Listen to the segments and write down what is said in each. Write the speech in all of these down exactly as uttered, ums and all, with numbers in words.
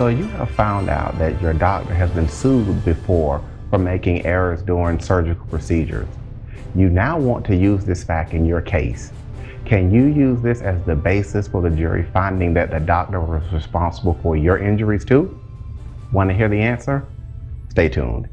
So you have found out that your doctor has been sued before for making errors during surgical procedures. You now want to use this fact in your case. Can you use this as the basis for the jury finding that the doctor was responsible for your injuries too? Want to hear the answer? Stay tuned.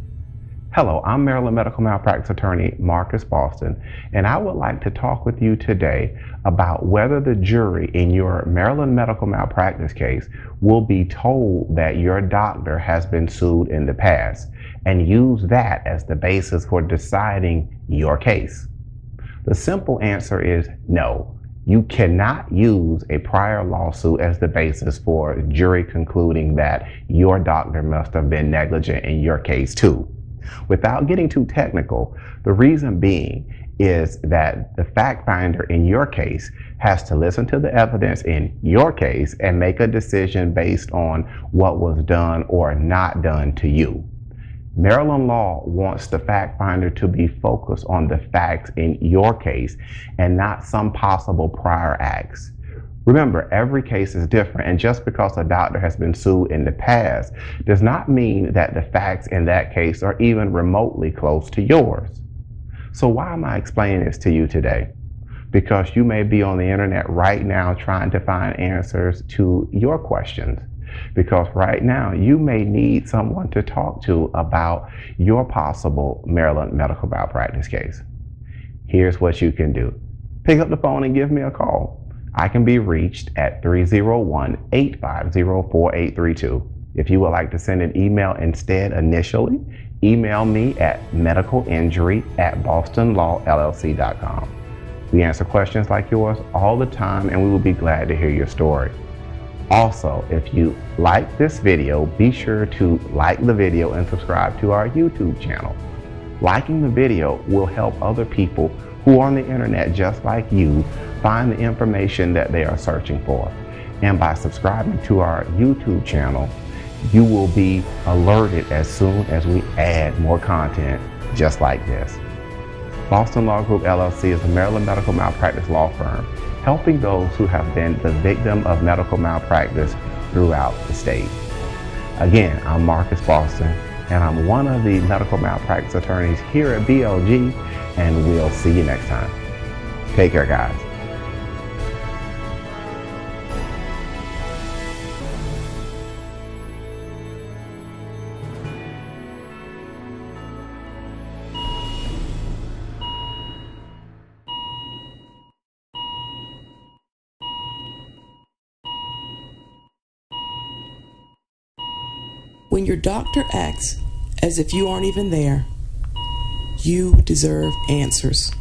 Hello, I'm Maryland medical malpractice attorney Marcus Boston, and I would like to talk with you today about whether the jury in your Maryland medical malpractice case will be told that your doctor has been sued in the past and use that as the basis for deciding your case. The simple answer is no. You cannot use a prior lawsuit as the basis for a jury concluding that your doctor must have been negligent in your case too. Without getting too technical, the reason being is that the fact finder in your case has to listen to the evidence in your case and make a decision based on what was done or not done to you. Maryland law wants the fact finder to be focused on the facts in your case and not some possible prior acts. Remember, every case is different, and just because a doctor has been sued in the past does not mean that the facts in that case are even remotely close to yours. So why am I explaining this to you today? Because you may be on the internet right now trying to find answers to your questions. Because right now you may need someone to talk to about your possible Maryland medical malpractice case. Here's what you can do. Pick up the phone and give me a call. I can be reached at three oh one, eight five oh, four eight three two. If you would like to send an email instead initially, email me at medical injury at boston law l l c dot com. We answer questions like yours all the time, and we will be glad to hear your story. Also, if you like this video, be sure to like the video and subscribe to our YouTube channel. Liking the video will help other people who are on the internet just like you find the information that they are searching for. And by subscribing to our YouTube channel, you will be alerted as soon as we add more content just like this. Boston Law Group L L C is a Maryland medical malpractice law firm helping those who have been the victim of medical malpractice throughout the state. Again, I'm Marcus Boston, and I'm one of the medical malpractice attorneys here at B L G, and we'll see you next time. Take care, guys. When your doctor acts as if you aren't even there, you deserve answers.